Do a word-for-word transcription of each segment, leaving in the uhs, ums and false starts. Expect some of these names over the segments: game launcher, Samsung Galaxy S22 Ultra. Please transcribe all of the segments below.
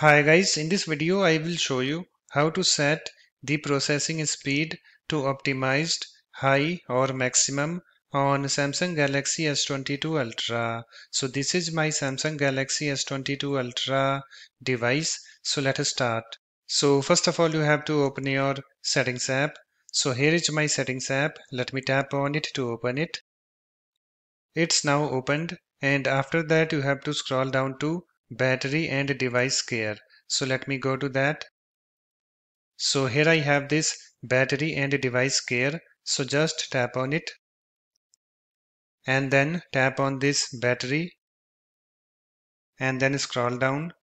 Hi guys, in this video I will show you how to set the processing speed to optimized, high or maximum on Samsung Galaxy S twenty-two Ultra. So this is my Samsung Galaxy S twenty-two Ultra device. So let us start. So first of all you have to open your settings app. So here is my settings app. Let me tap on it to open it. It's now opened, and after that you have to scroll down to battery and device care. So let me go to that. So here I have this battery and device care. So just tap on it and then tap on this battery and then scroll down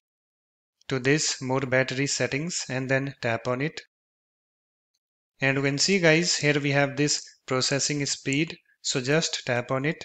to this more battery settings and then tap on it. And you can see guys, here we have this processing speed. So just tap on it.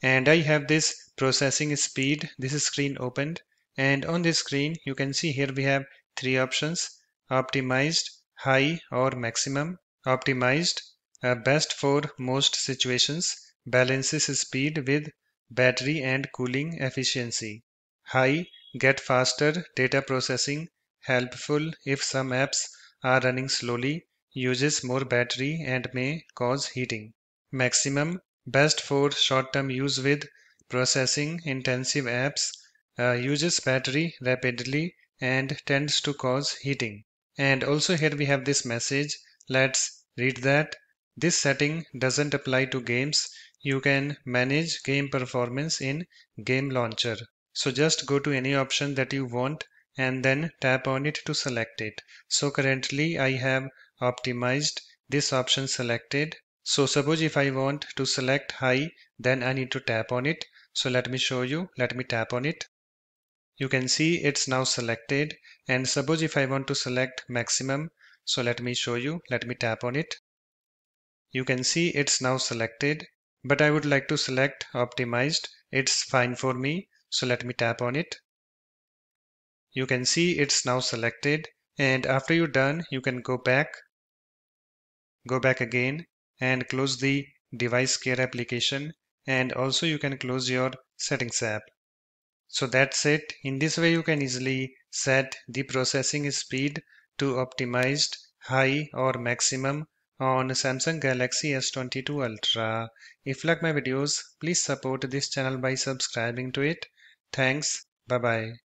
And I have this processing speed, this screen opened, and on this screen you can see here we have three options: optimized, high or maximum, optimized, uh, best for most situations, balances speed with battery and cooling efficiency, high, get faster data processing, helpful if some apps are running slowly, uses more battery and may cause heating, maximum, best for short-term use with processing-intensive apps, uh, uses battery rapidly and tends to cause heating. And also here we have this message. Let's read that. This setting doesn't apply to games. You can manage game performance in Game Launcher. So just go to any option that you want and then tap on it to select it. So currently I have optimized, this option selected. So suppose if I want to select high, then I need to tap on it. So let me show you. Let me tap on it. You can see it's now selected. And suppose if I want to select maximum, so let me show you. Let me tap on it. You can see it's now selected, but I would like to select optimized. It's fine for me. So let me tap on it. You can see it's now selected. And after you're done, you can go back, go back again, and close the device care application, and also you can close your settings app. So that's it. In this way you can easily set the processing speed to optimized, high or maximum on Samsung Galaxy S twenty-two Ultra. If you like my videos, please support this channel by subscribing to it. Thanks. Bye bye.